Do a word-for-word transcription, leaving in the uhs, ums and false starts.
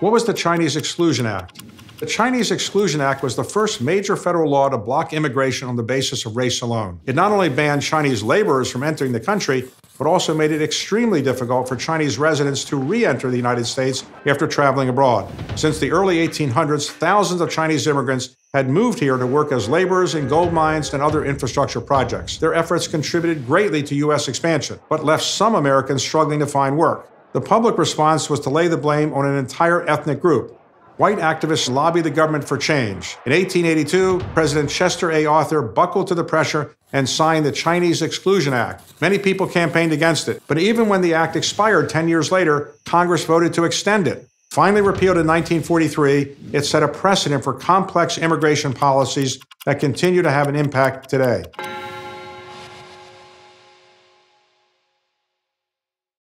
What was the Chinese Exclusion Act? The Chinese Exclusion Act was the first major federal law to block immigration on the basis of race alone. It not only banned Chinese laborers from entering the country, but also made it extremely difficult for Chinese residents to re-enter the United States after traveling abroad. Since the early eighteen hundreds, thousands of Chinese immigrants had moved here to work as laborers in gold mines and other infrastructure projects. Their efforts contributed greatly to U S expansion, but left some Americans struggling to find work. The public response was to lay the blame on an entire ethnic group. White activists lobbied the government for change. In eighteen eighty-two, President Chester A. Arthur buckled to the pressure and signed the Chinese Exclusion Act. Many people campaigned against it, but even when the act expired ten years later, Congress voted to extend it. Finally repealed in nineteen forty-three, it set a precedent for complex immigration policies that continue to have an impact today.